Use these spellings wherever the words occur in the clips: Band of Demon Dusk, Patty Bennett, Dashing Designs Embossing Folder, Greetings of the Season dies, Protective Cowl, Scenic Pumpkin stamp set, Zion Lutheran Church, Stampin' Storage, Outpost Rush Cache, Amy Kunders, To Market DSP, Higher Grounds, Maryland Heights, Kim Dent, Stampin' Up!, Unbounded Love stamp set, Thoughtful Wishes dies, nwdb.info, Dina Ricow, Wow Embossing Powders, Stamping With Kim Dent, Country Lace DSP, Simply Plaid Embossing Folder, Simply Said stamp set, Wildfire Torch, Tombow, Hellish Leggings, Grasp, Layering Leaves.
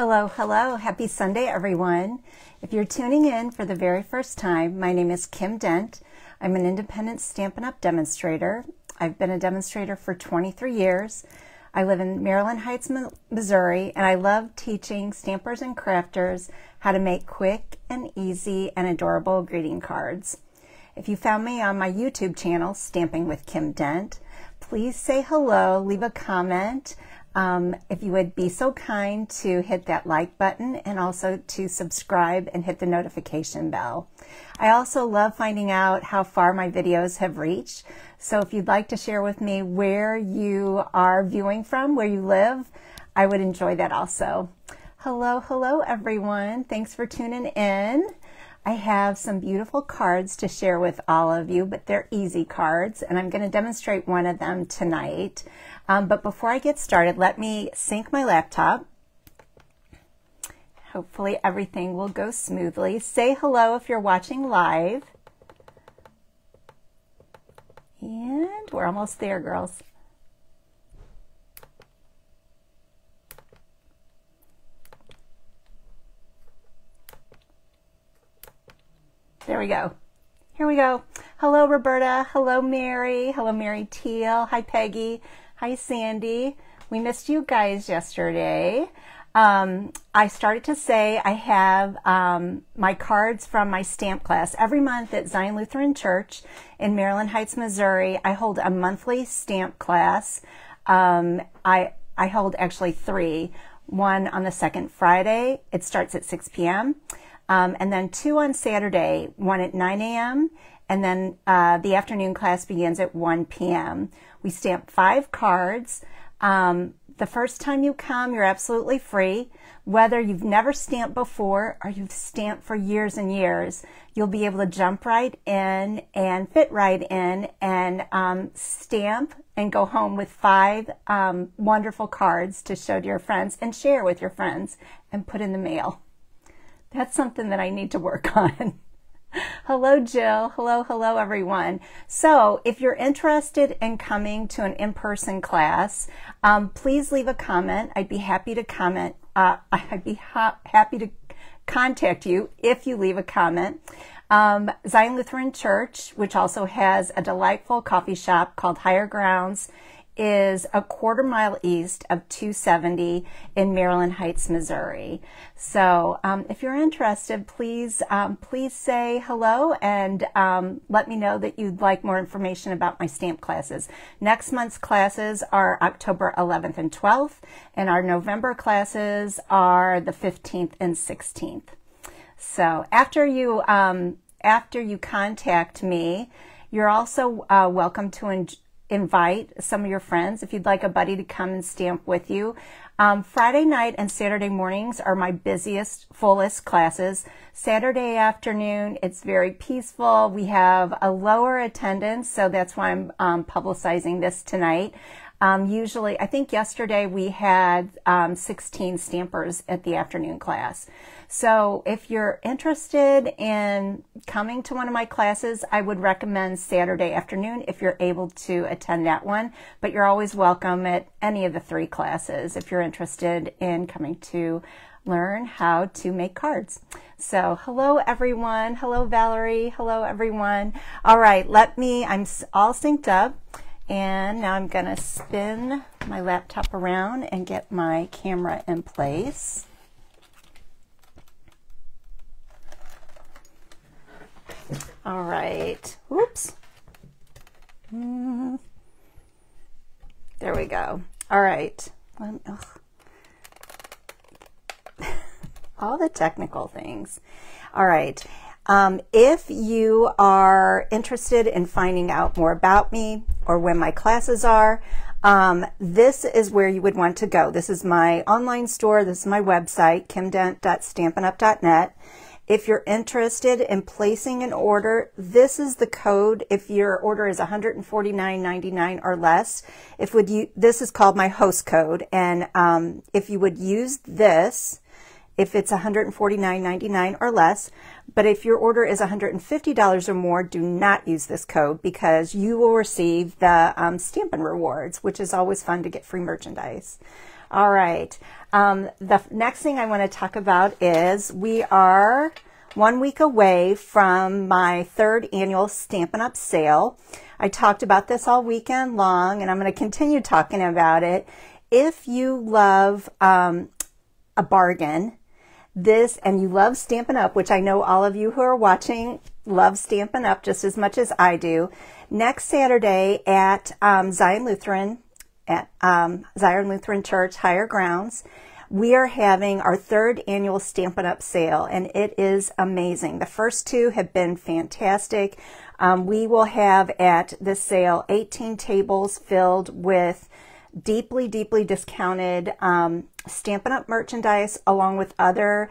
Hello, hello. Happy Sunday, everyone. If you're tuning in for the very first time, my name is Kim Dent. I'm an independent Stampin' Up! Demonstrator. I've been a demonstrator for 23 years. I live in Maryland Heights, Missouri, and I love teaching stampers and crafters how to make quick and easy and adorable greeting cards. If you found me on my YouTube channel, Stamping With Kim Dent, please say hello, leave a comment. If you would be so kind to hit that like button and also to subscribe and hit the notification bell. I also love finding out how far my videos have reached. So if you'd like to share with me where you are viewing from, where you live, I would enjoy that also. Hello, hello everyone. Thanks for tuning in. I have some beautiful cards to share with all of you, but they're easy cards, and I'm going to demonstrate one of them tonight. But before I get started, let me sync my laptop. Hopefully everything will go smoothly. Say hello if you're watching live. And we're almost there, girls. There we go. Here we go. Hello, Roberta. Hello, Mary. Hello, Mary Teal. Hi, Peggy. Hi, Sandy. We missed you guys yesterday. I started to say I have my cards from my stamp class. Every month at Zion Lutheran Church in Maryland Heights, Missouri, I hold a monthly stamp class. I hold actually three. One on the second Friday. It starts at 6 p.m. And then two on Saturday, one at 9 a.m., and then the afternoon class begins at 1 p.m. We stamp 5 cards. The first time you come, you're absolutely free. Whether you've never stamped before or you've stamped for years and years, you'll be able to jump right in and fit right in and stamp and go home with 5 wonderful cards to show to your friends and share with your friends and put in the mail. That's something that I need to work on. Hello, Jill. Hello, hello, everyone. So if you're interested in coming to an in-person class, please leave a comment. I'd be happy to comment. I'd be happy to contact you if you leave a comment. Zion Lutheran Church, which also has a delightful coffee shop called Higher Grounds, is a quarter mile east of 270 in Maryland Heights, Missouri. So if you're interested, please please say hello and let me know that you'd like more information about my stamp classes. Next month's classes are October 11th and 12th, and our November classes are the 15th and 16th. So after you contact me, you're also welcome to invite some of your friends if you'd like a buddy to come and stamp with you. Friday night and Saturday mornings are my busiest, fullest classes. Saturday afternoon, it's very peaceful. We have a lower attendance, so that's why I'm publicizing this tonight. Usually, I think yesterday we had 16 stampers at the afternoon class. So if you're interested in coming to one of my classes, I would recommend Saturday afternoon if you're able to attend that one. But you're always welcome at any of the three classes if you're interested in coming to learn how to make cards. So hello, everyone. Hello, Valerie. Hello, everyone. All right, I'm all synced up. And now I'm going to spin my laptop around and get my camera in place. All right. Oops. There we go. All right. All the technical things. All right. If you are interested in finding out more about me or when my classes are, this is where you would want to go. This is my online store. This is my website, kimdent.stampinup.net. If you're interested in placing an order, this is the code. If your order is $149.99 or less, this is called my host code. And if you would use this, if it's $149.99 or less, but if your order is $150 or more, do not use this code because you will receive the Stampin' Rewards, which is always fun to get free merchandise. All right. The next thing I want to talk about is we are 1 week away from my third annual Stampin' Up! Sale. I talked about this all weekend long, and I'm going to continue talking about it. If you love a bargain, and you love Stampin' Up!, which I know all of you who are watching love Stampin' Up! Just as much as I do, next Saturday at Zion Lutheran Church, Higher Grounds, we are having our third annual Stampin' Up! Sale, and it is amazing. The first two have been fantastic. We will have at this sale 18 tables filled with deeply, deeply discounted Stampin' Up! Merchandise, along with other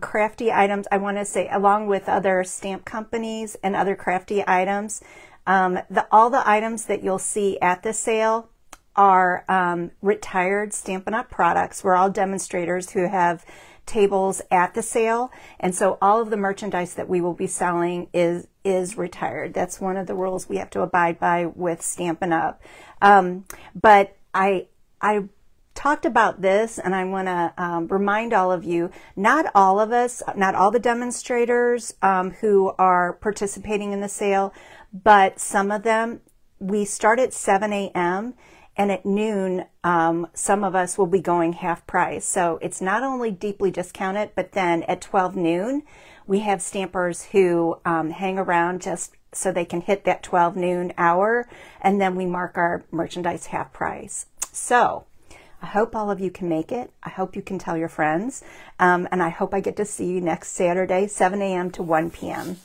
crafty items. I want to say along with other stamp companies and other crafty items. All the items that you'll see at the sale are retired Stampin' Up! Products. We're all demonstrators who have tables at the sale, and so all of the merchandise that we will be selling is retired. That's one of the rules we have to abide by with Stampin' Up! But I talked about this, and I want to remind all of you, not all the demonstrators who are participating in the sale, but some of them, we start at 7 a.m., and at noon, some of us will be going half price. So it's not only deeply discounted, but then at 12 noon, we have stampers who hang around just so they can hit that 12 noon hour, and then we mark our merchandise half price. So I hope all of you can make it. I hope you can tell your friends, and I hope I get to see you next Saturday, 7 a.m. to 1 p.m.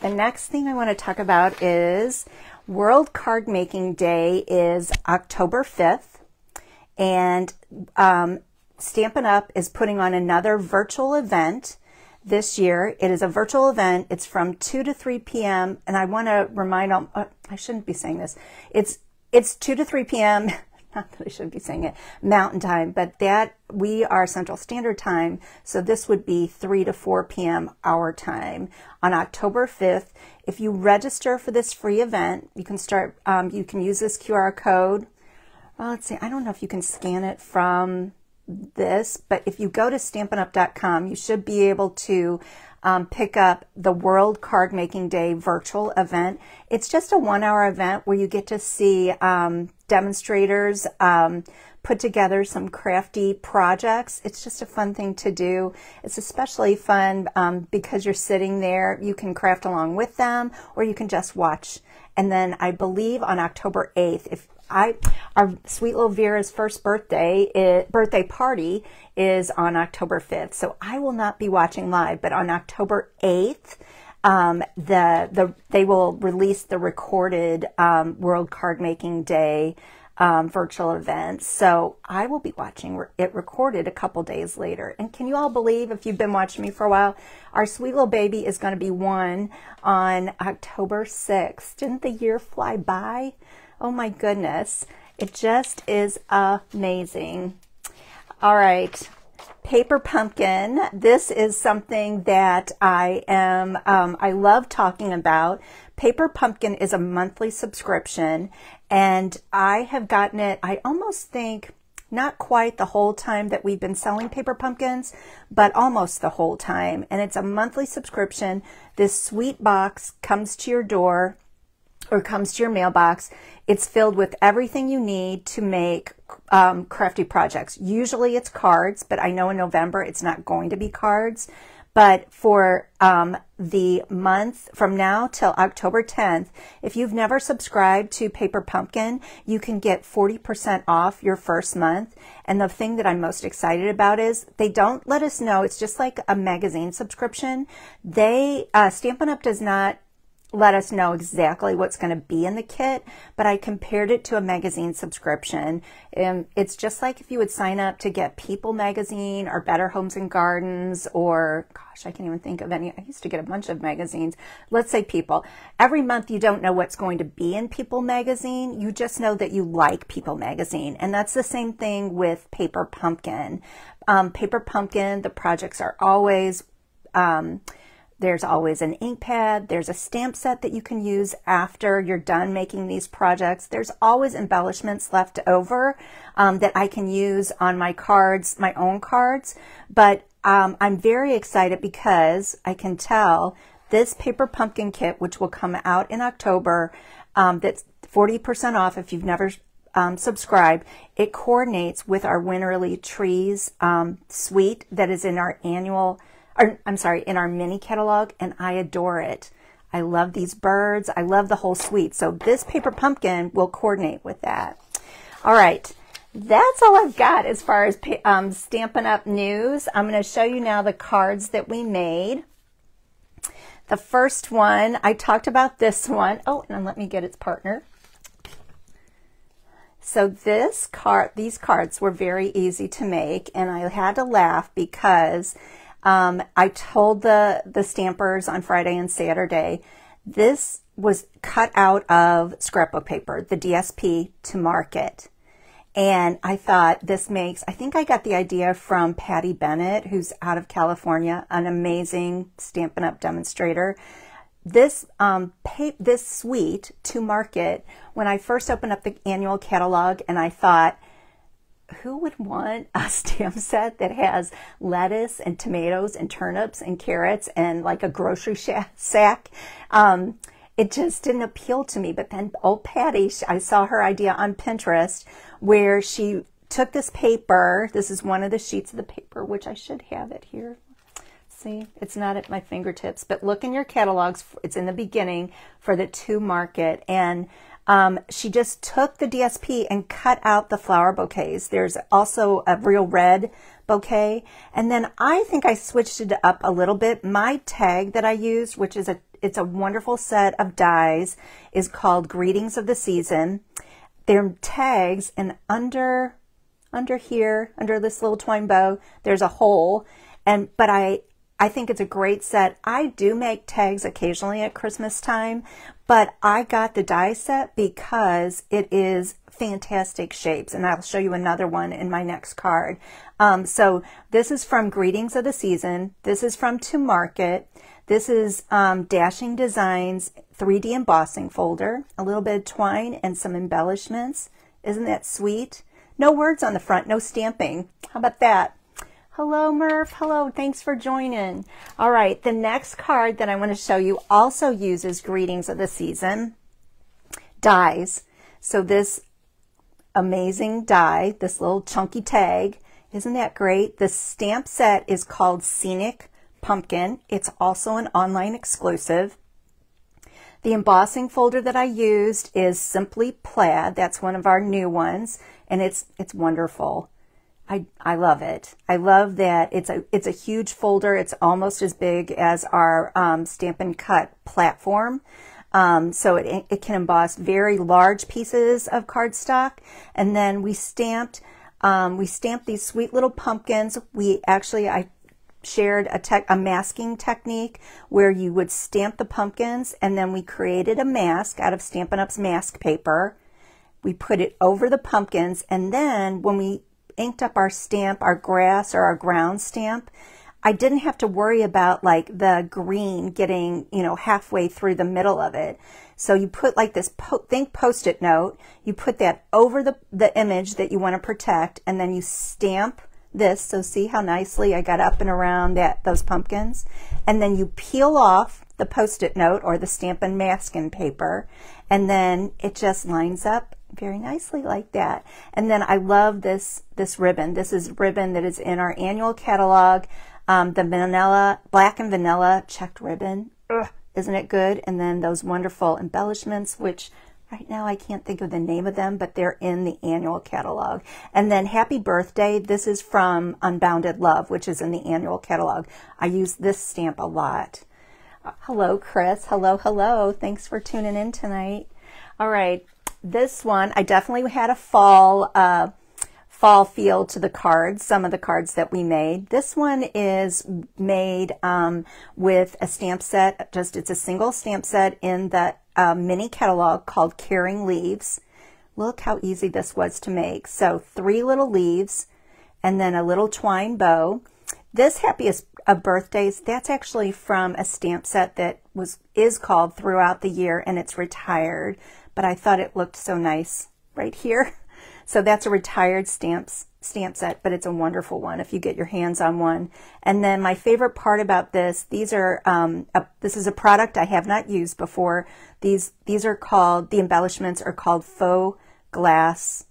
The next thing I want to talk about is World Card Making Day is October 5th, and Stampin' Up! Is putting on another virtual event this year. It is a virtual event. It's from 2 to 3 p.m., and I want to remind all, I shouldn't be saying this. It's 2 to 3 p.m., not that I should be saying it, Mountain Time, but that we are Central Standard Time, so this would be 3 to 4 p.m. our time on October 5th. If you register for this free event, you can start, you can use this QR code. Well, let's see, I don't know if you can scan it from this, but if you go to stampinup.com, you should be able to pick up the World Card Making Day virtual event. It's just a 1 hour event where you get to see demonstrators put together some crafty projects. It's just a fun thing to do. It's especially fun because you're sitting there. You can craft along with them, or you can just watch. And then I believe on October 8th, our sweet little Vera's first birthday party is on October 5th. So I will not be watching live, but on October 8th, they will release the recorded World Card Making Day virtual events. So I will be watching it recorded a couple days later. And can you all believe, if you've been watching me for a while, our sweet little baby is going to be 1 on October 6th. Didn't the year fly by? Oh my goodness. It just is amazing. All right. Paper Pumpkin. This is something that I love talking about. Paper Pumpkin is a monthly subscription, and I have gotten it, I almost think, not quite the whole time that we've been selling Paper Pumpkins, but almost the whole time. And it's a monthly subscription. This sweet box comes to your door, or comes to your mailbox. It's filled with everything you need to make crafty projects. Usually it's cards, but I know in November it's not going to be cards. But for the month from now till October 10th, if you've never subscribed to Paper Pumpkin, you can get 40% off your first month. And the thing that I'm most excited about is they don't let us know. It's just like a magazine subscription. They Stampin' Up! Does not let us know exactly what's going to be in the kit, but I compared it to a magazine subscription. And it's just like if you would sign up to get People magazine or Better Homes and Gardens, or gosh, I can't even think of any. I used to get a bunch of magazines. Let's say People. Every month you don't know what's going to be in People magazine. You just know that you like People magazine. And that's the same thing with Paper Pumpkin. Paper Pumpkin, the projects are always There's always an ink pad. There's a stamp set that you can use after you're done making these projects. There's always embellishments left over that I can use on my cards, my own cards. But I'm very excited because I can tell this paper pumpkin kit, which will come out in October, that's 40% off if you've never subscribe. It coordinates with our Winterly Trees suite that is in our in our mini catalog, and I adore it. I love these birds. I love the whole suite. So this paper pumpkin will coordinate with that. All right. That's all I've got as far as Stampin' Up! News. I'm going to show you now the cards that we made. The first one, I talked about this one. Oh, and let me get its partner. So this card, these cards were very easy to make, and I had to laugh because I told the stampers on Friday and Saturday, this was cut out of scrapbook paper, the DSP To Market. And I thought this makes, I think I got the idea from Patty Bennett, who's out of California, an amazing Stampin' Up! Demonstrator. This this suite, To Market, when I first opened up the annual catalog, and I thought, who would want a stamp set that has lettuce and tomatoes and turnips and carrots and like a grocery sack? It just didn't appeal to me. But then old Patty, I saw her idea on Pinterest where she took this paper. This is one of the sheets of the paper, which I should have it here. See, it's not at my fingertips, but look in your catalogs. It's in the beginning for the To Market. And she just took the DSP and cut out the flower bouquets. There's also a real red bouquet. And then I think I switched it up a little bit. My tag that I used, which is it's a wonderful set of dies, is called Greetings of the Season. They're tags, and under here, under this little twine bow, there's a hole. And but I think it's a great set. I do make tags occasionally at Christmas time, but I got the die set because it is fantastic shapes, and I'll show you another one in my next card. So this is from Greetings of the Season. This is from To Market. This is Dashing Designs 3D Embossing Folder. A little bit of twine and some embellishments. Isn't that sweet? No words on the front, no stamping. How about that? Hello, Murph. Hello. Thanks for joining. All right. The next card that I want to show you also uses Greetings of the Season dies. So this amazing die, this little chunky tag, isn't that great? The stamp set is called Scenic Pumpkin. It's also an online exclusive. The embossing folder that I used is Simply Plaid. That's one of our new ones, and it's wonderful. I love it. I love that it's a huge folder. It's almost as big as our Stampin' Cut platform. So it can emboss very large pieces of cardstock. And then we stamped these sweet little pumpkins. I shared a masking technique where you would stamp the pumpkins, and then we created a mask out of Stampin' Up's mask paper. We put it over the pumpkins, and then when we inked up our stamp, our grass or our ground stamp, I didn't have to worry about like the green getting, you know, halfway through the middle of it. So you put like this post-it note, you put that over the image that you want to protect, and then you stamp this. So see how nicely I got up and around those pumpkins? And then you peel off the post-it note or the stamp and masking paper, and then it just lines up very nicely like that. And then I love this ribbon. This is ribbon that is in our annual catalog, the vanilla, black and vanilla checked ribbon. Ugh, isn't it good? And then those wonderful embellishments, which right now I can't think of the name of them, but they're in the annual catalog. And then Happy Birthday. This is from Unbounded Love, which is in the annual catalog. I use this stamp a lot. Hello, Chris. Hello, hello. Thanks for tuning in tonight. All right. This one, I definitely had a fall feel to the cards, some of the cards that we made. This one is made with a stamp set, it's a single stamp set in the mini catalog called Caring Leaves. Look how easy this was to make. So 3 little leaves and then a little twine bow. This Happiest of Birthdays, that's actually from a stamp set that is called Throughout the Year, and it's retired, but I thought it looked so nice right here. So that's a retired stamp set, but it's a wonderful one if you get your hands on one. And then my favorite part about this, these are this is a product I have not used before. These are called, the embellishments are called faux glass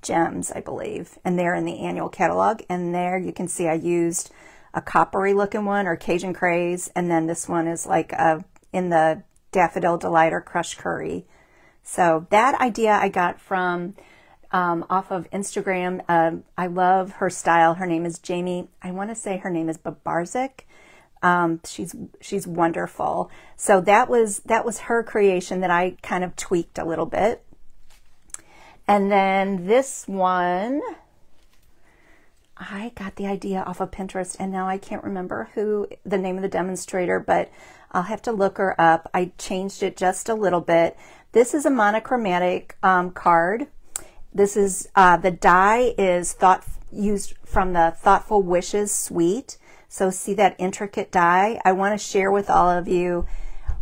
gems, I believe, and they're in the annual catalog. And there you can see I used a coppery looking one, or Cajun Craze, and then this one is like a, in the Daffodil Delight or Crushed Curry. So that idea I got from off of Instagram. I love her style. Her name is Jamie. I want to say her name is Babarzik. She's wonderful. So that was her creation that I kind of tweaked a little bit. And then this one, I got the idea off of Pinterest, and now I can't remember who the name of the demonstrator, but I'll have to look her up. I changed it just a little bit. This is a monochromatic card. This is the die is used from the Thoughtful Wishes suite. So see that intricate die? I want to share with all of you.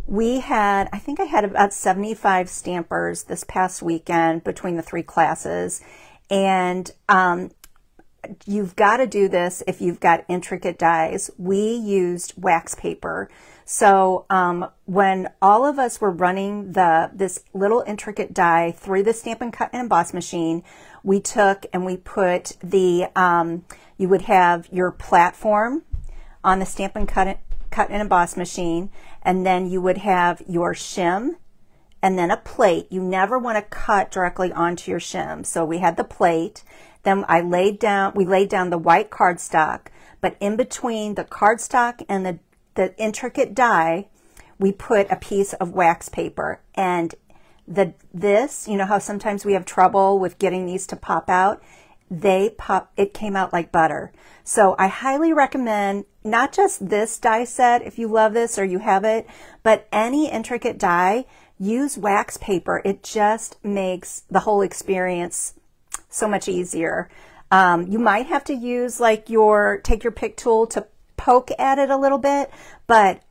We had, I think I had about 75 stampers this past weekend between the three classes, and you've got to do this if you've got intricate dies. We used wax paper. So when all of us were running this little intricate die through the Stampin' Cut and Emboss machine, we took and we put the, you would have your platform on the Stampin' Cut and Emboss machine, and then you would have your shim and then a plate. You never want to cut directly onto your shim. So we had the plate. Then we laid down the white cardstock, but in between the cardstock and the intricate die, we put a piece of wax paper. And this, you know how sometimes we have trouble with getting these to pop out? It came out like butter. So I highly recommend not just this die set, if you love this or you have it, but any intricate die, use wax paper. It just makes the whole experience so much easier. You might have to use like take your pick tool to poke at it a little bit, but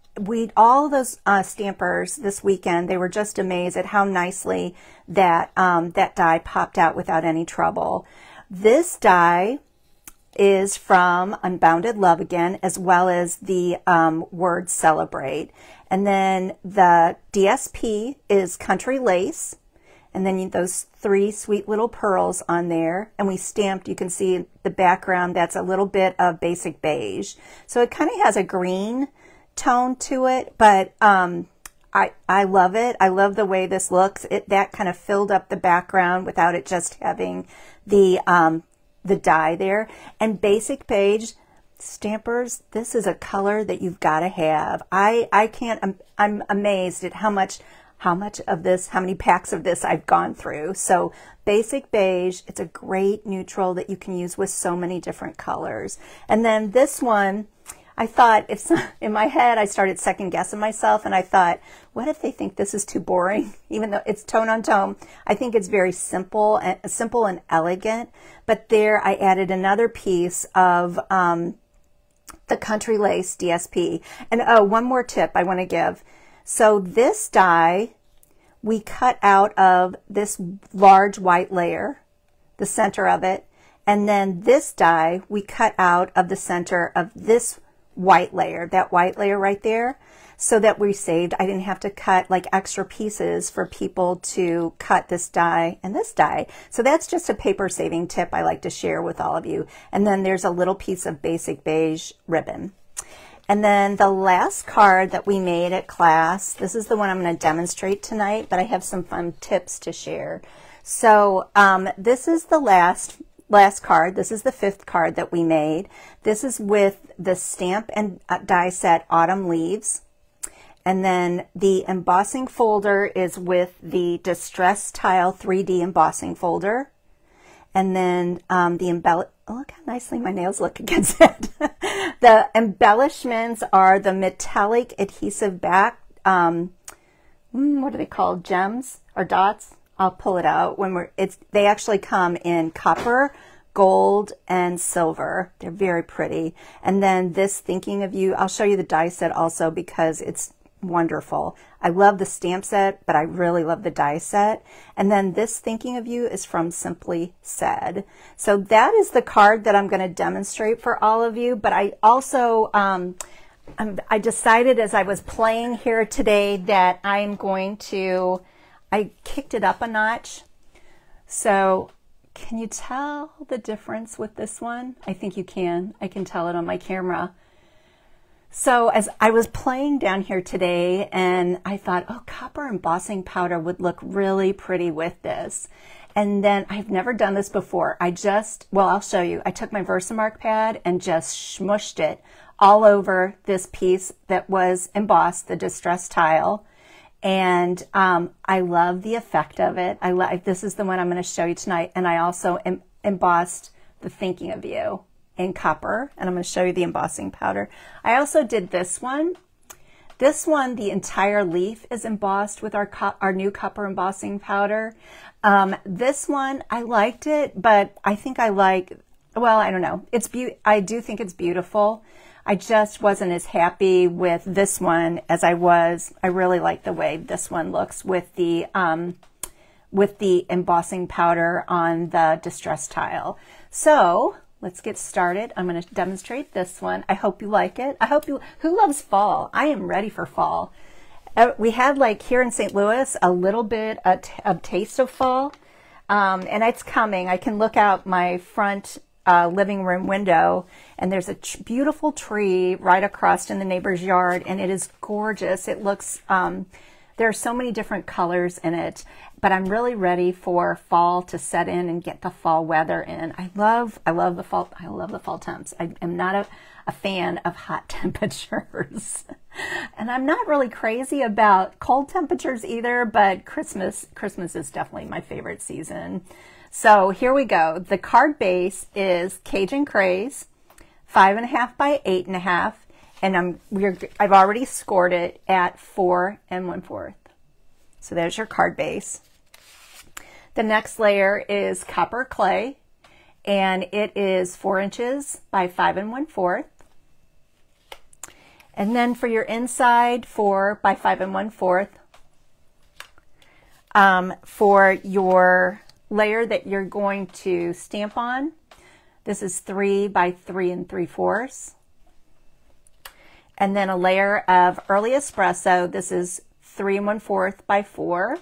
all those stampers this weekend, they were just amazed at how nicely that that die popped out without any trouble. This die is from Unbounded Love again, as well as the word Celebrate. And then the DSP is Country Lace, and then those three sweet little pearls on there. And we stamped, you can see the background, that's a little bit of basic beige. So it kind of has a green tone to it, but I love it. I love the way this looks. That kind of filled up the background without it just having the dye there. And basic beige, stampers, this is a color that you've got to have. I'm amazed at how many packs of this I've gone through. So basic beige, it's a great neutral that you can use with so many different colors. And then this one, I thought, in my head, I started second guessing myself, and I thought, what if they think this is too boring? Even though it's tone on tone, I think it's very simple and elegant. But there I added another piece of the Country Lace DSP. And oh, one more tip I want to give. So this die, we cut out of this large white layer, the center of it, and then this die, we cut out of the center of this white layer, that white layer right there, so that we saved. I didn't have to cut like extra pieces for people to cut this die and this die. So that's just a paper saving tip I like to share with all of you. And then there's a little piece of basic beige ribbon. And then the last card that we made at class, this is the one I'm going to demonstrate tonight, but I have some fun tips to share. So this is the last card. This is the fifth card that we made. This is with the stamp and die set Autumn Leaves. And then the embossing folder is with the Distressed Tile 3D embossing folder. And then the embellishment. Oh, look how nicely my nails look against it. The embellishments are the metallic adhesive back, what are they called, gems or dots? I'll pull it out when they actually come in copper, gold and silver. They're very pretty. And then this Thinking of You, I'll show you the die set also because it's wonderful. I love the stamp set, but I really love the die set. And then this Thinking of You is from Simply Said. So that is the card that I'm going to demonstrate for all of you. But I also, I decided as I was playing here today that I'm going to, I kicked it up a notch. So can you tell the difference with this one? I think you can. I can tell it on my camera. So as I was playing down here today and I thought, oh, copper embossing powder would look really pretty with this. And then I've never done this before. I just, well, I'll show you. I took my Versamark pad and just smushed it all over this piece that was embossed, the distressed tile. And I love the effect of it. This is the one I'm going to show you tonight. And I also embossed the Thinking of You in copper, and I'm going to show you the embossing powder. I also did this one. This one, the entire leaf is embossed with our new copper embossing powder. This one, I liked it, but I think I like, well, I don't know. I do think it's beautiful. I just wasn't as happy with this one as I was. I really like the way this one looks with the embossing powder on the distressed tile. So let's get started. I'm going to demonstrate this one. I hope you like it. I hope you, who loves fall? I am ready for fall. We had, like, here in St. Louis, a little bit of taste of fall, and it's coming. I can look out my front living room window, and there's a beautiful tree right across in the neighbor's yard, and it is gorgeous. It looks, there are so many different colors in it, but I'm really ready for fall to set in and get the fall weather in. I love the fall. I love the fall temps. I am not a fan of hot temperatures, and I'm not really crazy about cold temperatures either, but Christmas is definitely my favorite season. So here we go. The card base is Cajun Craze, 5.5 by 8.5, and I've already scored it at 4 1/4. So there's your card base. The next layer is copper clay, and it is 4 inches by 5 1/4. And then for your inside, 4 by 5 1/4. For your layer that you're going to stamp on, this is 3 by 3 3/4. And then a layer of early espresso. This is 3 1/4 by 4.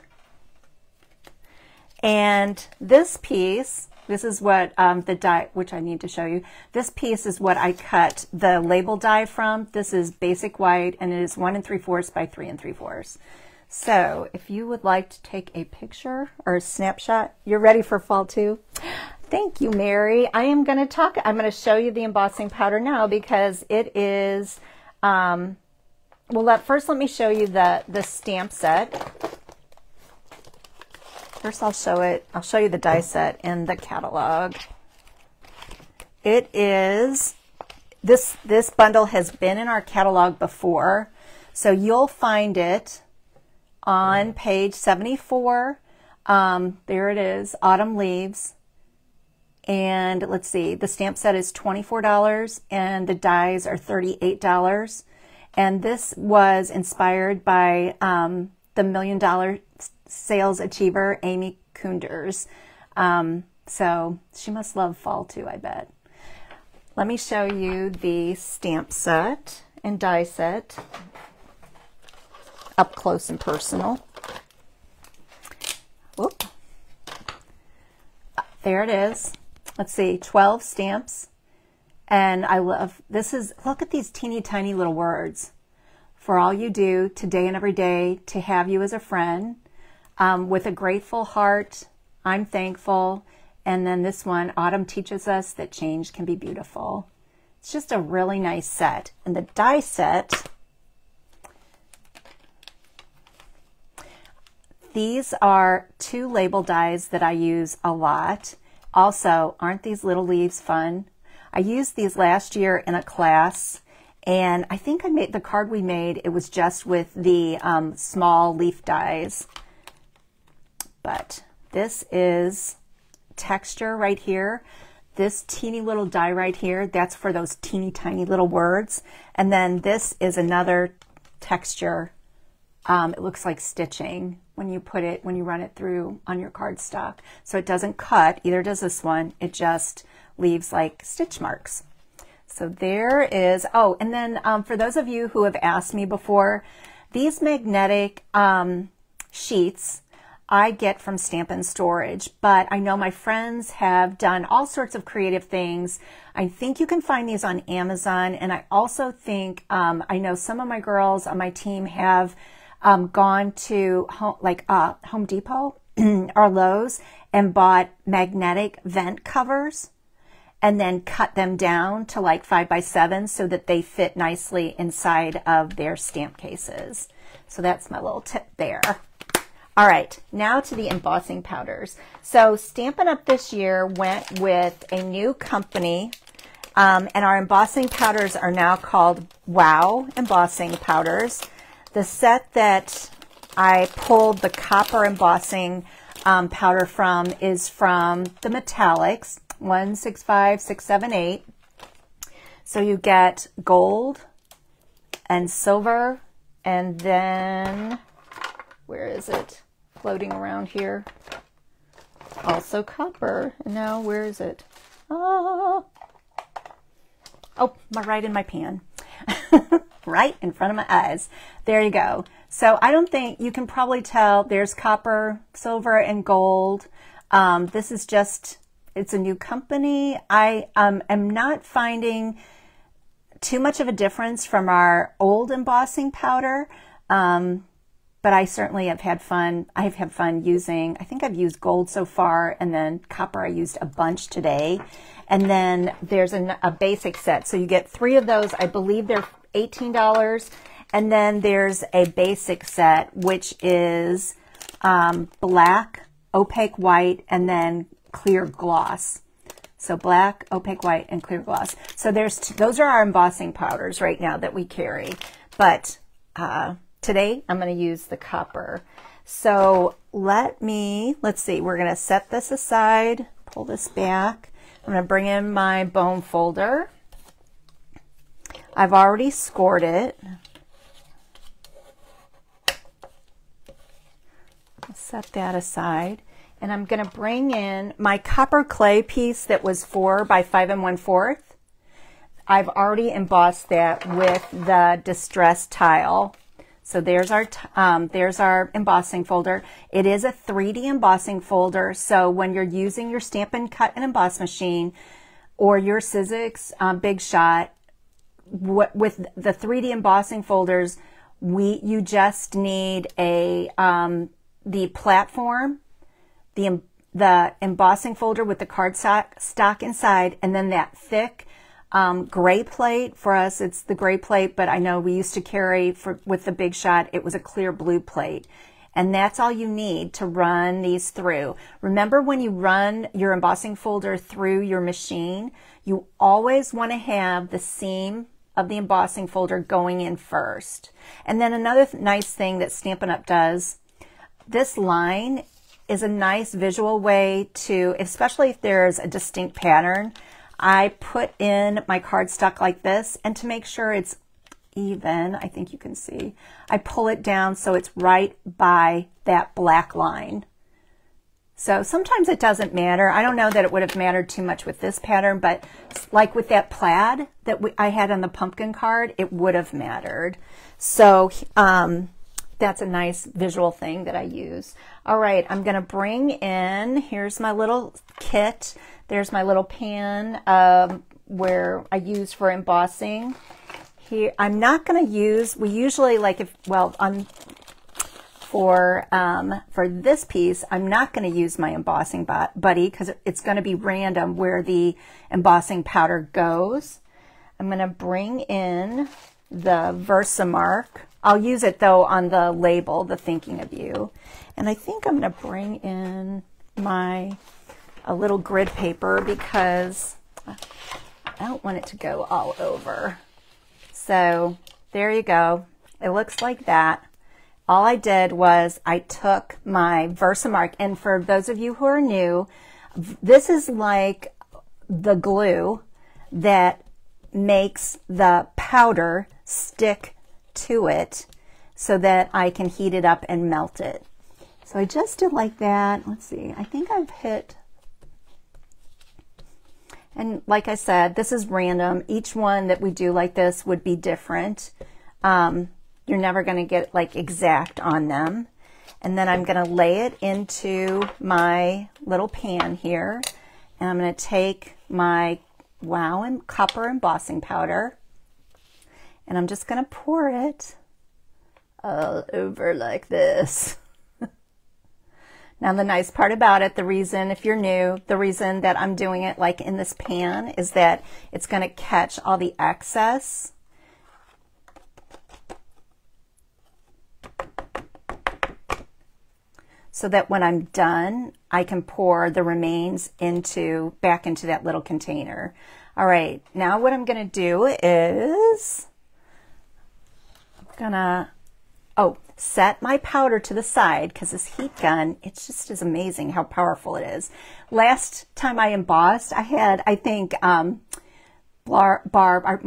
And this piece, this is what the die, which I need to show you. This piece is what I cut the label die from. This is basic white, and it is 1 3/4 by 3 3/4. So if you would like to take a picture or a snapshot, you're ready for fall too. Thank you, Mary. I'm going to show you the embossing powder now because it is, well, first let me show you the stamp set. First I'll show you the die set in the catalog. It is, this bundle has been in our catalog before, so you'll find it on page 74. There it is, Autumn Leaves. And let's see, the stamp set is $24 and the dies are $38. And this was inspired by the $1 million sales achiever, Amy Kunders. So she must love fall too, I bet. Let me show you the stamp set and die set up close and personal. Whoop. There it is. Let's see, 12 stamps. And I love, look at these teeny tiny little words. For all you do, today and every day, to have you as a friend, with a grateful heart, I'm thankful. And then this one, autumn teaches us that change can be beautiful. It's just a really nice set. And the die set, these are 2 label dies that I use a lot. Also, aren't these little leaves fun? I used these last year in a class, and I think I made the card we made. It was just with the small leaf dies. But this is texture right here. This teeny little die right here, that's for those teeny tiny little words. And then this is another texture. It looks like stitching when you put it, when you run it through on your cardstock. So it doesn't cut, either does this one, it just leaves like stitch marks. So there is, oh, and then for those of you who have asked me before, these magnetic sheets I get from Stampin' Storage, but I know my friends have done all sorts of creative things. I think you can find these on Amazon, and I also think, I know some of my girls on my team have gone to Home Depot or Lowe's and bought magnetic vent covers and then cut them down to like 5x7 so that they fit nicely inside of their stamp cases. So that's my little tip there. All right, now to the embossing powders. So Stampin' Up! This year went with a new company, and our embossing powders are now called Wow Embossing Powders. The set that I pulled the copper embossing powder from is from the Metallics, 165678. So you get gold and silver, and then, where is it? Floating around here. Also copper. Now, where is it? Oh, my right in my pan. Right in front of my eyes. There you go. So I don't think, you can probably tell there's copper, silver, and gold. This is just, it's a new company. I am not finding too much of a difference from our old embossing powder. But I certainly have had fun. I've had fun using, I think I've used gold so far, and then copper I used a bunch today. And then there's a basic set. So you get three of those. I believe they're $18. And then there's a basic set, which is black, opaque white, and then clear gloss. So black, opaque white, and clear gloss. So there's those are our embossing powders right now that we carry. But today, I'm going to use the copper. So let's see, we're going to set this aside, pull this back. I'm going to bring in my bone folder. I've already scored it. I'll set that aside. And I'm going to bring in my copper clay piece that was 4 by 5 1/4. I've already embossed that with the distressed tile. So there's our embossing folder. It is a 3D embossing folder, so when you're using your Stampin' Cut and Emboss machine or your Sizzix Big Shot, with the 3D embossing folders, you just need the platform, the embossing folder with the cardstock inside, and then that thick gray plate. For us, it's the gray plate, but I know we used to carry with the Big Shot, it was a clear blue plate. And that's all you need to run these through. Remember, when you run your embossing folder through your machine, you always want to have the seam of the embossing folder going in first. And then another nice thing that Stampin' Up! Does, this line is a nice visual way to, especially if there's a distinct pattern, I put in my cardstock like this, and to make sure it's even, I think you can see, I pull it down so it's right by that black line. So sometimes it doesn't matter. I don't know that it would have mattered too much with this pattern, but like with that plaid that I had on the pumpkin card, it would have mattered. So that's a nice visual thing that I use. All right, I'm going to bring in, here's my little kit. There's my little pan where I use for embossing. Here, I'm not going to use, we usually like if, well, for this piece, I'm not going to use my embossing buddy because it's going to be random where the embossing powder goes. I'm going to bring in the Versamark. I'll use it though on the label, the Thinking of You. And I think I'm going to bring in a little grid paper because I don't want it to go all over. So there you go. It looks like that. All I did was I took my Versamark, and for those of you who are new, this is like the glue that makes the powder stick to it so that I can heat it up and melt it. So I just did like that. Let's see, I think I've hit, and like I said, this is random. Each one that we do like this would be different. You're never gonna get like exact on them. And then I'm gonna lay it into my little pan here. And I'm gonna take my Wow and copper embossing powder, and I'm just gonna pour it all over like this. Now the nice part about it, the reason, if you're new, the reason that I'm doing it like in this pan is that it's gonna catch all the excess. So that when I'm done, I can pour the remains into, back into that little container. All right, now what I'm gonna do is, I'm gonna, set my powder to the side, because this heat gun, it just is amazing how powerful it is. Last time I embossed, I had, I think, my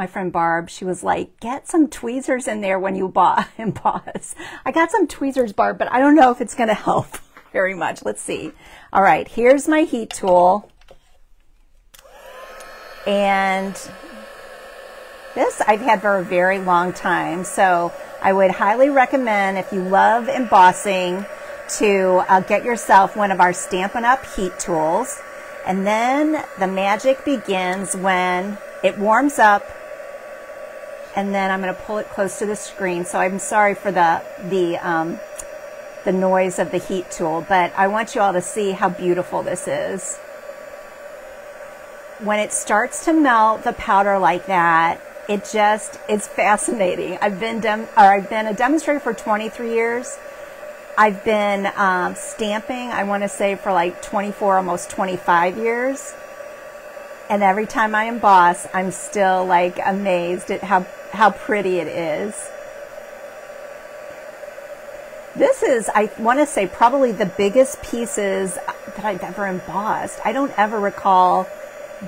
friend Barb, she was like, get some tweezers in there when you emboss. I got some tweezers, Barb, but I don't know if it's gonna help very much. Let's see. All right, here's my heat tool. And this I've had for a very long time, so I would highly recommend, if you love embossing, to get yourself one of our Stampin' Up! Heat tools. And then the magic begins when it warms up, and then I'm going to pull it close to the screen. So I'm sorry for the noise of the heat tool, but I want you all to see how beautiful this is. When it starts to melt the powder like that, it just, it's fascinating. I've been a demonstrator for 23 years. I've been stamping, I want to say, for like 24, almost 25 years. And every time I emboss, I'm still like amazed at how pretty it is. This is, I want to say, probably the biggest pieces that I've ever embossed. I don't ever recall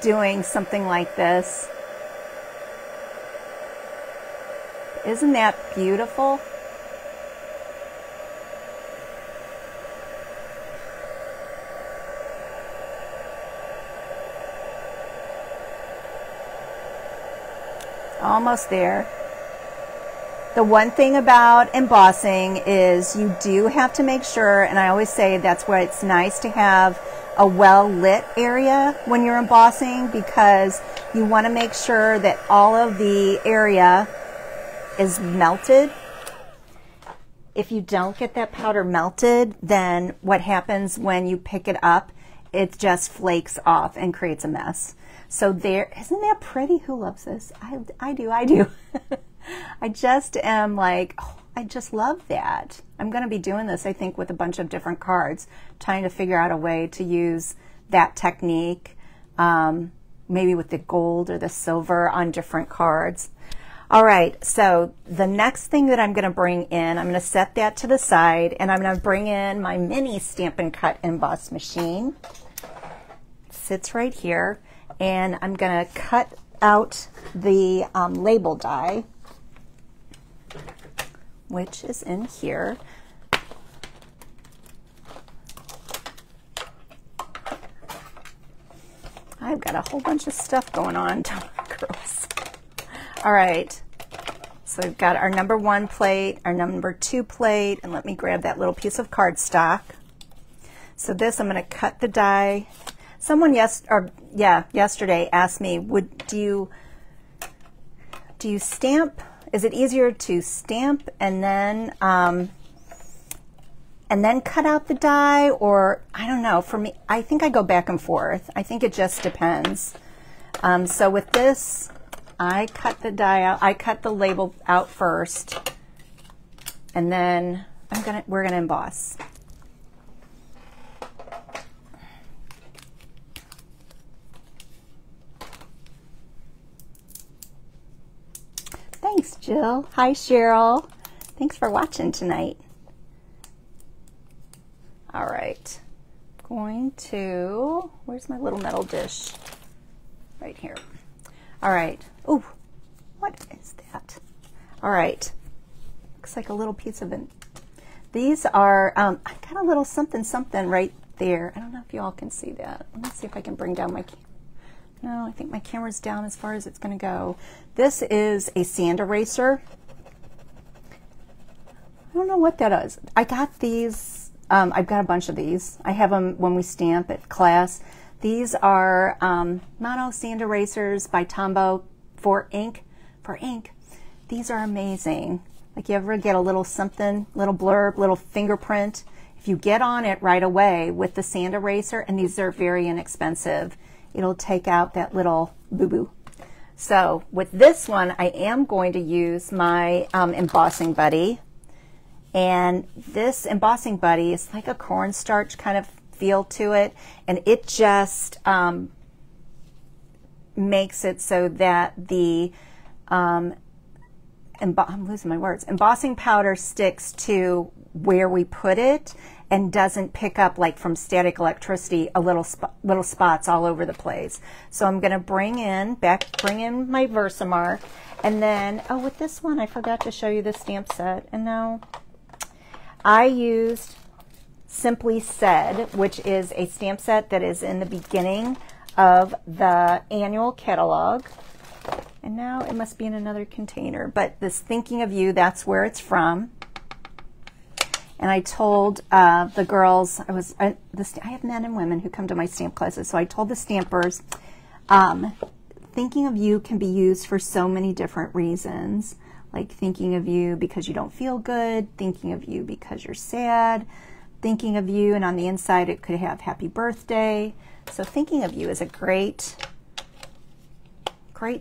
doing something like this. Isn't that beautiful? Almost there. The one thing about embossing is you do have to make sure, and I always say that's why it's nice to have a well-lit area when you're embossing, because you want to make sure that all of the area is melted. If you don't get that powder melted, then what happens when you pick it up, it just flakes off and creates a mess. So there, isn't that pretty? Who loves this? I do. I just am like, oh, I just love that. I'm gonna be doing this, I think, with a bunch of different cards, trying to figure out a way to use that technique, maybe with the gold or the silver on different cards. All right, so the next thing that I'm gonna bring in, I'm gonna set that to the side, and I'm gonna bring in my mini Stampin' Cut emboss machine. It sits right here. And I'm going to cut out the label die, which is in here. I've got a whole bunch of stuff going on, girls. All right, so we've got our number one plate, our number two plate, and let me grab that little piece of cardstock. So this, I'm going to cut the die. Someone yesterday asked me, do you stamp? Is it easier to stamp and then cut out the die? Or I don't know. For me, I think I go back and forth. I think it just depends. So with this, I cut the die out. I cut the label out first, and then we're gonna emboss. Thanks, Jill. Hi, Cheryl. Thanks for watching tonight. All right. Where's my little metal dish? right here. All right. Oh, what is that? All right. Looks like a little piece of an. These are, I got a little something something right there. I don't know if you all can see that. Let me see if I can bring down my camera. No, I think my camera's down as far as it's going to go. This is a sand eraser. I don't know what that is. I got these, I've got a bunch of these. I have them when we stamp at class. These are mono sand erasers by Tombow for ink. These are amazing. Like, you ever get a little something, little blurb, little fingerprint? If you get on it right away with the sand eraser, and these are very inexpensive, it'll take out that little boo-boo. So with this one, I am going to use my embossing buddy. And this embossing buddy is like a cornstarch kind of feel to it, and it just makes it so that the I'm losing my words. Embossing powder sticks to where we put it and doesn't pick up, like from static electricity, a little spots all over the place. So I'm going to bring in my Versamark, and then with this one I forgot to show you the stamp set. And now I used Simply Said, which is a stamp set that is in the beginning of the annual catalog. And now it must be in another container, but this Thinking of You, that's where it's from. And I told the girls, I have men and women who come to my stamp classes, so I told the stampers, thinking of you can be used for so many different reasons, like thinking of you because you don't feel good, thinking of you because you're sad, thinking of you, and on the inside it could have happy birthday. So thinking of you is a great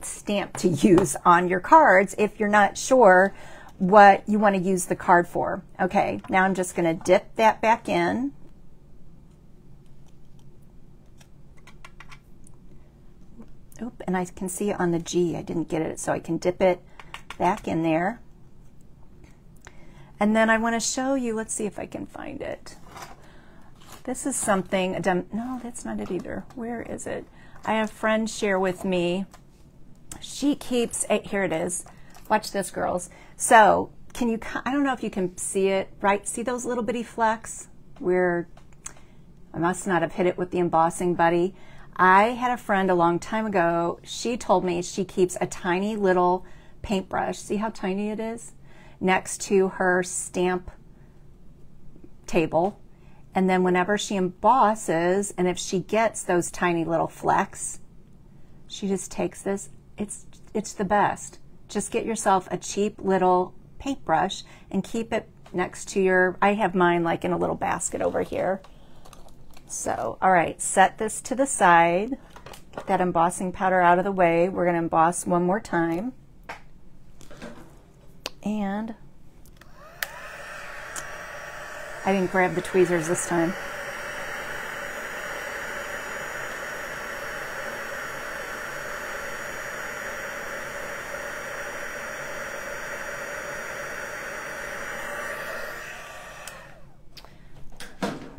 stamp to use on your cards if you're not sure what you want to use the card for. Okay, now I'm just going to dip that back in. Oop, and I can see on the G I didn't get it, so I can dip it back in there. And then I want to show you, let's see if I can find it. This is something, no, that's not it either. Where is it? I have a friend share with me. She keeps, here it is. Watch this, girls. So, can you, I don't know if you can see it, right? See those little bitty flecks? I must not have hit it with the embossing buddy. I had a friend a long time ago. She told me she keeps a tiny little paintbrush. See how tiny it is? Next to her stamp table. And then whenever she embosses, and if she gets those tiny little flecks, she just takes this. It's the best. Just get yourself a cheap little paintbrush and keep it next to your, I have mine like in a little basket over here. So, all right, set this to the side. Get that embossing powder out of the way. We're gonna emboss one more time. And I didn't grab the tweezers this time.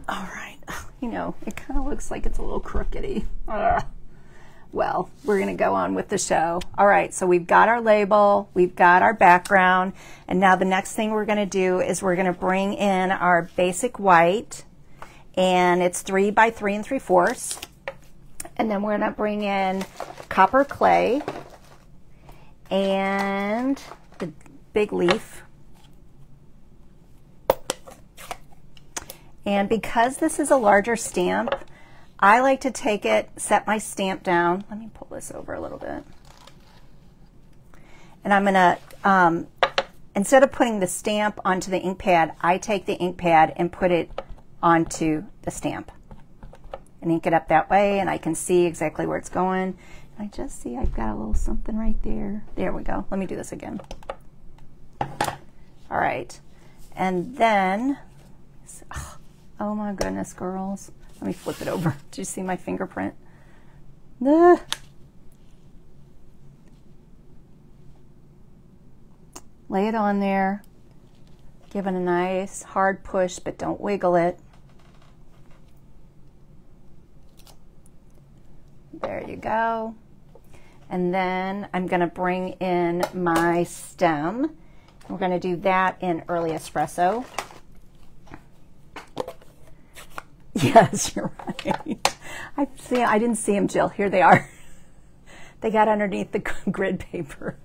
All right, you know, it kind of looks like it's a little crookedy. Ugh. Well, we're going to go on with the show. All right, so we've got our label, we've got our background, and now the next thing we're going to do is we're going to bring in our basic white, and it's 3 by 3 3/4, and then we're going to bring in copper clay and the big leaf. And because this is a larger stamp, I like to take it, set my stamp down. Let me pull this over a little bit. And I'm gonna, instead of putting the stamp onto the ink pad, I take the ink pad and put it onto the stamp and ink it up that way, and I can see exactly where it's going. And I just see I've got a little something right there. There we go. Let me do this again. All right. And then, oh my goodness, girls. Let me flip it over. Do you see my fingerprint? Ah. Lay it on there. Give it a nice hard push, but don't wiggle it. There you go. And then I'm going to bring in my stem. We're going to do that in Early Espresso. Yes, you're right. I didn't see them, Jill. Here they are. They got underneath the grid paper.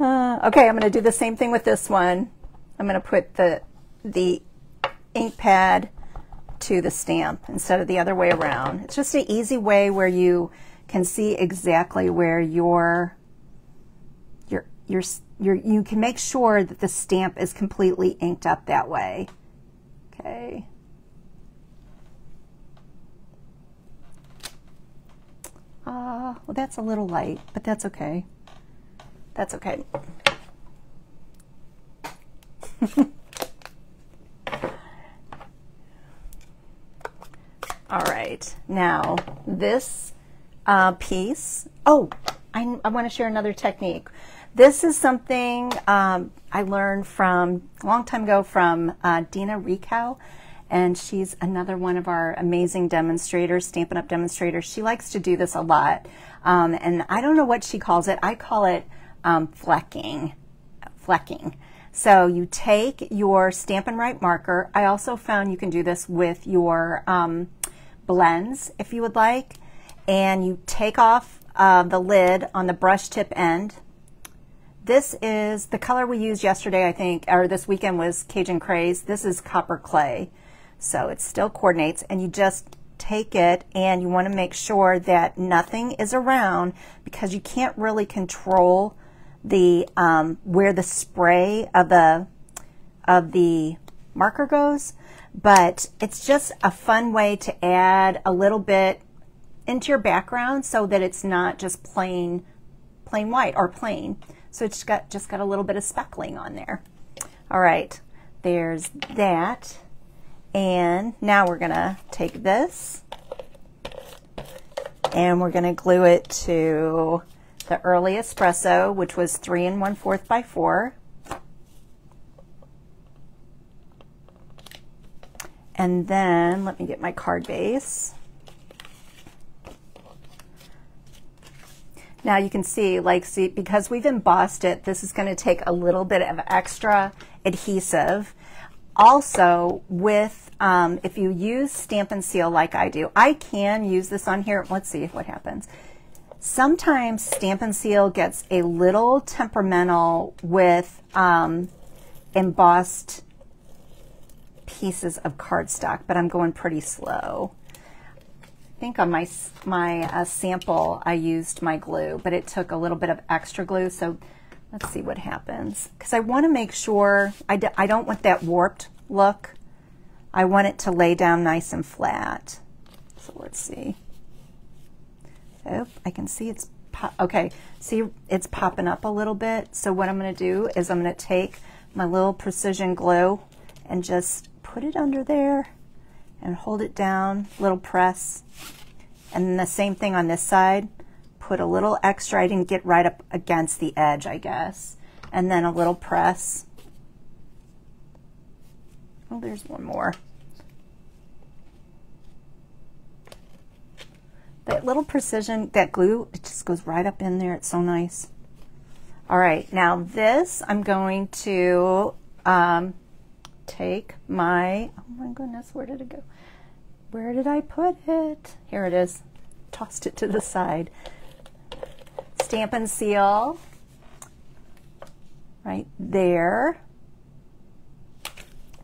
Okay, I'm going to do the same thing with this one. I'm going to put the ink pad to the stamp instead of the other way around. It's just an easy way where you can see exactly where you can make sure that the stamp is completely inked up that way. Okay. Well, that's a little light, but that's okay. That's okay. All right, now this piece. Oh, I want to share another technique. This is something I learned from a long time ago from Dina Ricow, and she's another one of our amazing demonstrators, Stampin' Up! Demonstrators. She likes to do this a lot, and I don't know what she calls it. I call it flecking. So you take your Stampin' Write marker. I also found you can do this with your blends if you would like, and you take off the lid on the brush tip end. This is the color we used yesterday, I think, or this weekend was Cajun Craze. This is Copper Clay. So it still coordinates, and you just take it and you want to make sure that nothing is around, because you can't really control the where the spray of the marker goes. But it's just a fun way to add a little bit into your background so that it's not just plain white or plain. So it's just got a little bit of speckling on there. All right, there's that. And now we're gonna take this and we're gonna glue it to the Early Espresso, which was 3 1/4 by 4. And then let me get my card base. Now you can see, because we've embossed it, this is going to take a little bit of extra adhesive. Also, with if you use Stamp and Seal like I do, I can use this on here. Let's see what happens. Sometimes Stamp and Seal gets a little temperamental with embossed pieces of cardstock, but I'm going pretty slow. I think on my sample, I used my glue, but it took a little bit of extra glue. So let's see what happens. Because I want to make sure, I don't want that warped look. I want it to lay down nice and flat. So let's see. Oh, I can see it's, okay, see it's popping up a little bit. So what I'm going to do is I'm going to take my little precision glue and just put it under there and hold it down, little press. And then the same thing on this side, put a little extra. I didn't get right up against the edge, I guess. And then a little press. Oh, there's one more. That little precision, that glue, it just goes right up in there. It's so nice. All right, now this, I'm going to take my, oh my goodness, where did it go? Where did I put it? Here it is. Tossed it to the side. Stamp and Seal right there.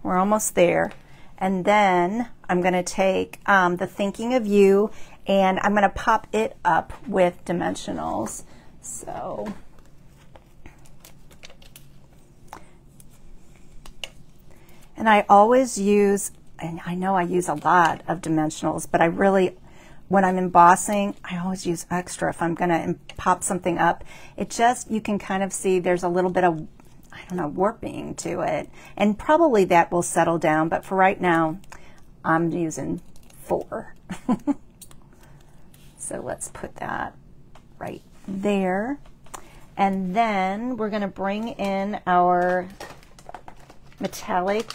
We're almost there. And then I'm going to take the Thinking of You, and I'm going to pop it up with dimensionals. So and I always use, and I know I use a lot of dimensionals, but I really, when I'm embossing, I always use extra if I'm going to pop something up. It just, you can kind of see there's a little bit of, I don't know, warping to it. And probably that will settle down, but for right now, I'm using 4. So let's put that right there. And then we're going to bring in our metallic,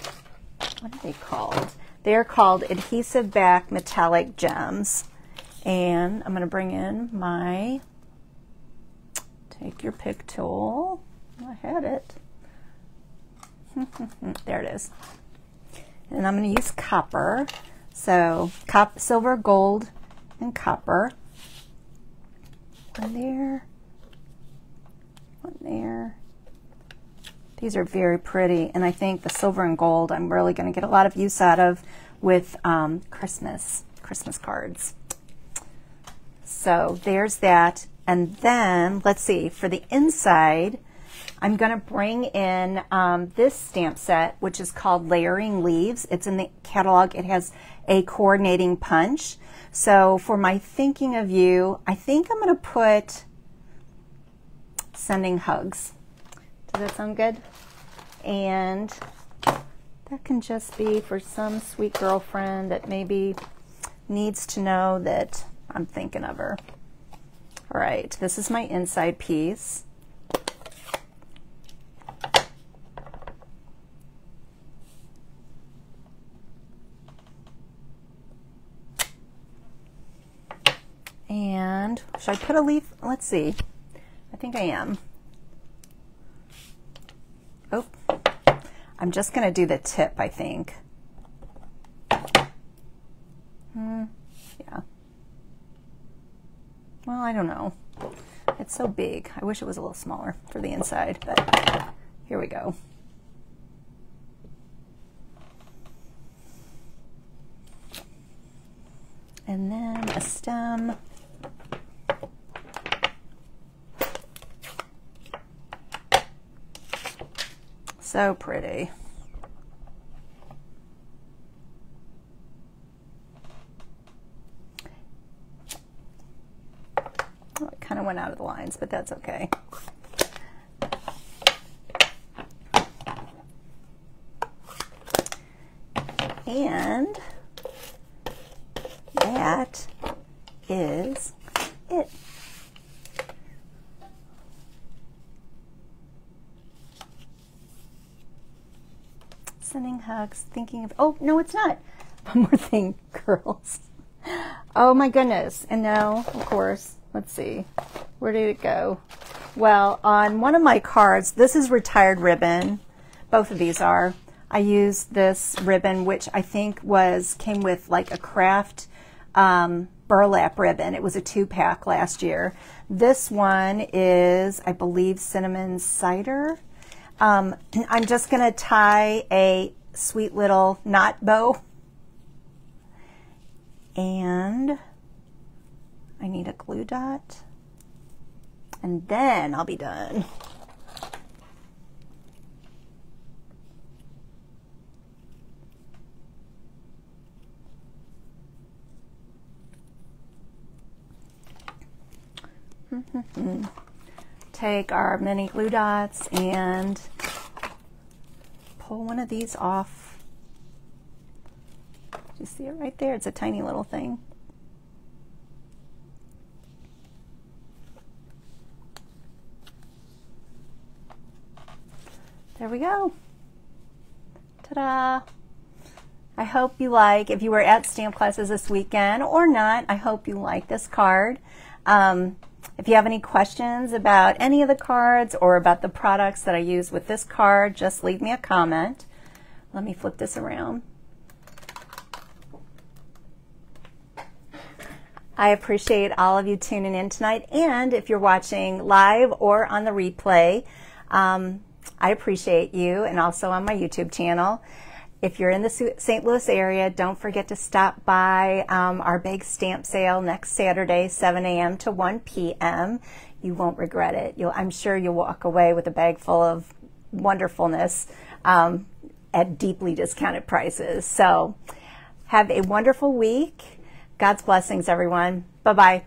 what are they called? They're called adhesive back metallic gems. And I'm going to bring in my take your pick tool. I had it. There it is. And I'm going to use copper. So silver, gold, and copper. One there. One there. These are very pretty, and I think the silver and gold I'm really going to get a lot of use out of with Christmas cards. So there's that. And then let's see, for the inside I'm going to bring in this stamp set, which is called Layering Leaves. It's in the catalog. It has a coordinating punch. So for my thinking of you, I think I'm going to put Sending Hugs. Does that sound good? And that can just be for some sweet girlfriend that maybe needs to know that I'm thinking of her. All right, this is my inside piece. And should I put a leaf? Let's see. I think I am. Oh, I'm just going to do the tip, I think. Yeah. Well, I don't know. It's so big. I wish it was a little smaller for the inside, but here we go. And then a stem. So pretty. Oh, it kind of went out of the lines, but that's okay. And that is it. Sending hugs, thinking of, oh, no, it's not. One more thing, girls. Oh my goodness. And now, of course, let's see. Where did it go? Well, on one of my cards, this is retired ribbon. Both of these are. I used this ribbon, which I think came with like a craft burlap ribbon. It was a 2-pack last year. This one is, I believe, cinnamon cider. I'm just going to tie a sweet little knot bow, and I need a glue dot, and then I'll be done. Take our mini glue dots and pull one of these off. You see it right there? It's a tiny little thing. There we go. Ta-da! I hope you like, if you were at stamp classes this weekend or not, I hope you like this card. If you have any questions about any of the cards or about the products that I use with this card, just leave me a comment. Let me flip this around. I appreciate all of you tuning in tonight, and if you're watching live or on the replay, I appreciate you, and also on my YouTube channel. If you're in the St. Louis area, don't forget to stop by our big stamp sale next Saturday, 7 a.m. to 1 p.m. You won't regret it. I'm sure you'll walk away with a bag full of wonderfulness at deeply discounted prices. So have a wonderful week. God's blessings, everyone. Bye-bye.